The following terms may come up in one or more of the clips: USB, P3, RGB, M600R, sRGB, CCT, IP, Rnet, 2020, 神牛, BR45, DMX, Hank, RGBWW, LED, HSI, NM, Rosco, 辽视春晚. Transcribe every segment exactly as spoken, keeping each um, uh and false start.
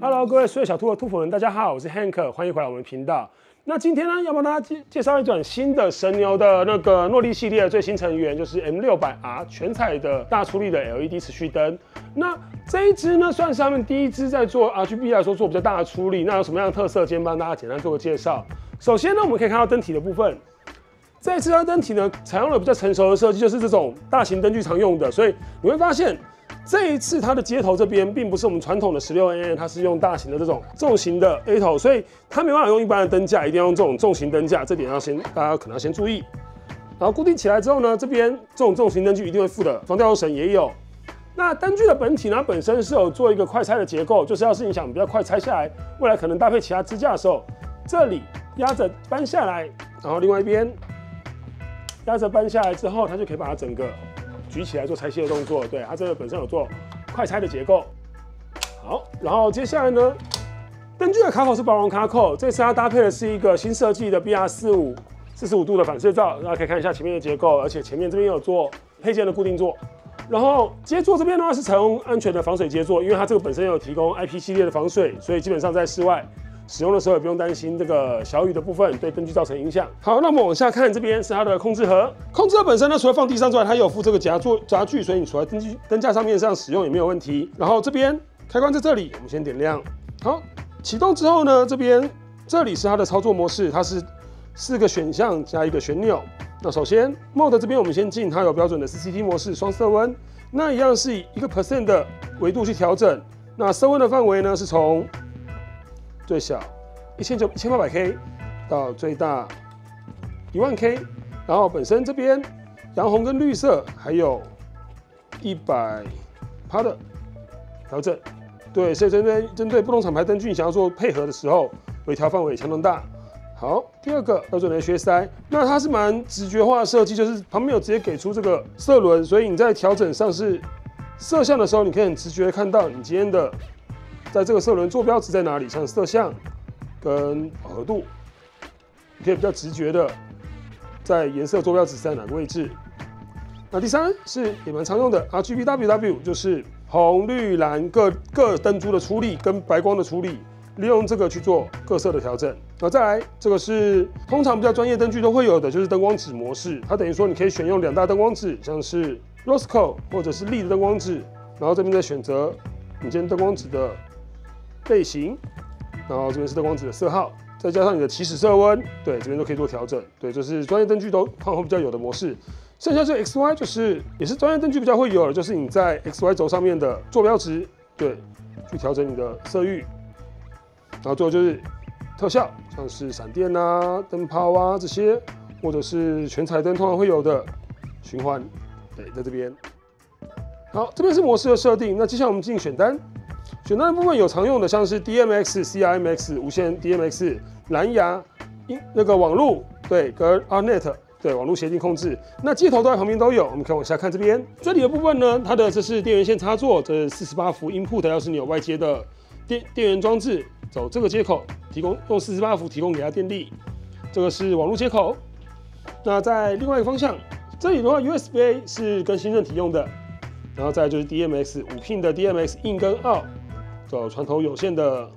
Hello， 各位所有小兔的兔粉们，大家好，我是 Hank， 欢迎回来我们的频道。那今天呢，要帮大家介介绍一款新的神牛的那个诺丽系列的最新成员，就是 M 六百 R 全彩的大出力的 L E D 持续灯。那这一支呢，算是他们第一支在做 R G B 来说做比较大的出力。那有什么样的特色？今天帮大家简单做个介绍。首先呢，我们可以看到灯体的部分。 这一次它灯体呢，采用了比较成熟的设计，就是这种大型灯具常用的，所以你会发现这一次它的接头这边并不是我们传统的 十六 N M， 它是用大型的这种重型的 A 头，所以它没办法用一般的灯架，一定要用这种重型灯架，这点要先大家可能要先注意。然后固定起来之后呢，这边这种重型灯具一定会附的防掉落绳也有。那灯具的本体呢，本身是有做一个快拆的结构，就是要是你想比较快拆下来，未来可能搭配其他支架的时候，这里压着搬下来，然后另外一边。 压着搬下来之后，它就可以把它整个举起来做拆卸的动作。对，它这个本身有做快拆的结构。好，然后接下来呢，灯具的卡口是保温卡口，这次它搭配的是一个新设计的 B R 四十五 四十五度的反射罩。大家可以看一下前面的结构，而且前面这边有做配件的固定座。然后接座这边呢是采用安全的防水接座，因为它这个本身有提供 I P 系列的防水，所以基本上在室外。 使用的时候也不用担心这个小雨的部分对灯具造成影响。好，那我们往下看，这边是它的控制盒。控制盒本身呢，除了放地上之外，它也有附这个夹座夹具，所以你除了灯具灯架上面上使用也没有问题。然后这边开关在这里，我们先点亮。好，启动之后呢，这边这里是它的操作模式，它是四个选项加一个旋钮。那首先 mode 这边我们先进，它有标准的 C C T 模式，双色温，那一样是以一个 percent 的维度去调整。那色温的范围呢是从 最小一千九一千八百 K 到最大一万 K， 然后本身这边洋红跟绿色还有一百趴的调整，对，所以针对针对不同厂牌灯具想要做配合的时候，微调范围相当大。好，第二个标准的 H S I， 那它是蛮直觉化的设计，就是旁边有直接给出这个色轮，所以你在调整上是色相的时候，你可以很直觉的看到你今天的。 在这个色轮坐标值在哪里？像色相跟饱和度，可以比较直觉的在颜色坐标值在哪个位置。那第三是也蛮常用的 R G B W W， 就是红、绿、蓝各各灯珠的出力跟白光的出力，利用这个去做各色的调整。那再来这个是通常比较专业灯具都会有的，就是灯光指模式。它等于说你可以选用两大灯光指，像是 Rosco 或者是 L E D 的灯光指，然后这边再选择你今天灯光指的 类型，然后这边是灯光纸的色号，再加上你的起始色温，对，这边都可以做调整。对，就是专业灯具都通常会比较有的模式。剩下这 X Y 就是也是专业灯具比较会有的，就是你在 X Y 轴上面的坐标值，对，去调整你的色域。然后最后就是特效，像是闪电啊、灯泡啊这些，或者是全彩灯通常会有的循环，对，在这边。好，这边是模式的设定。那接下来我们进行选单。 选单的部分有常用的，像是 D M X、C R M X、无线 D M X、蓝牙、那个网路，对，跟 Rnet， 对，网路协定控制。那接头都在旁边都有，我们可以往下看这边。这里的部分呢，它的这是电源线插座，这是四十八伏 input， 要是你有外接的电电源装置，走这个接口，提供用四十八伏提供给它电力。这个是网路接口。那在另外一个方向，这里的话 U S B 是跟新正体用的，然后再來就是 D M X 五 pin 的 D M X in 跟 out。 走传统有线的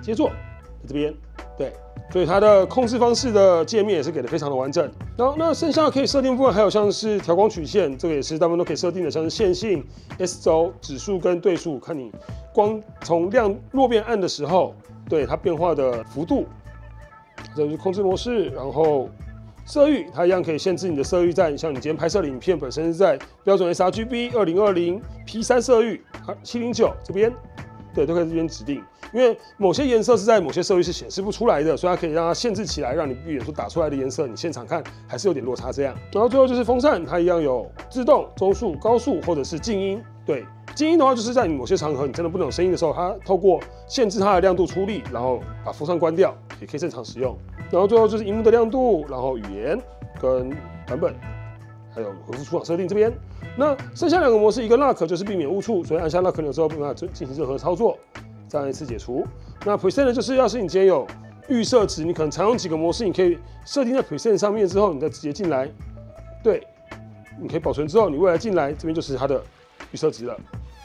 接座，在这边，对，所以它的控制方式的界面也是给的非常的完整。然后那剩下可以设定部分还有像是调光曲线，这个也是大部分都可以设定的，像是线性、S 轴、指数跟对数，看你光从亮弱变暗的时候，对它变化的幅度。这就是控制模式，然后色域它一样可以限制你的色域在，像你今天拍摄的影片本身是在标准 sRGB 二零二零 P 三 色域啊七零九这边。 对，都可以这边指定，因为某些颜色是在某些色域是显示不出来的，所以它可以让它限制起来，让你比如说打出来的颜色，你现场看还是有点落差这样。然后最后就是风扇，它一样有自动、中速、高速或者是静音。对，静音的话就是在你某些场合你真的不能有声音的时候，它透过限制它的亮度出力，然后把风扇关掉，也可以正常使用。然后最后就是荧幕的亮度，然后语言跟版本，还有回复出厂设定这边。 那剩下两个模式，一个 lock 就是避免误触，所以按下 lock 钮之后没办法进行任何操作，再按一次解除。那 preset 就是要是你今天有预设值，你可能常用几个模式，你可以设定在 preset 上面之后，你再直接进来，对，你可以保存之后，你未来进来这边就是它的预设值了，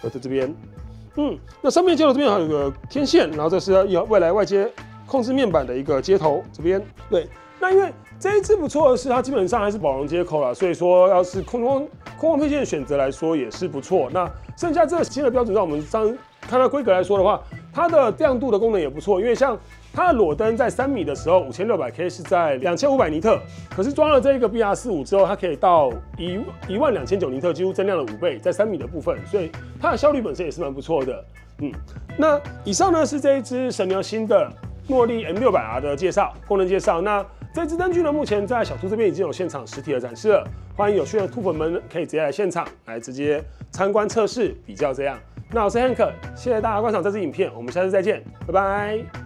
在这边。嗯，那上面接头这边还有个天线，然后这是要未来外接控制面板的一个接头，这边对。那因为这一支不错的是它基本上还是保容接口啦，所以说要是空空空空配件的选择来说也是不错。那剩下这个新的标准上，我们上看它规格来说的话，它的亮度的功能也不错，因为像。 它的裸灯在三米的时候， 五千六百 K 是在 两千五百尼特，可是装了这个 B R 四十五 之后，它可以到一万两千九尼特，几乎增量了五倍，在三米的部分，所以它的效率本身也是蛮不错的。嗯，那以上呢是这一支神牛新的诺丽 M 六百 R 的介绍，功能介绍。那这支灯具呢，目前在小兔这边已经有现场实体的展示了，欢迎有趣的兔粉们可以直接来现场来直接参观测试比较这样。那我是 Hank， 谢谢大家观赏这支影片，我们下次再见，拜拜。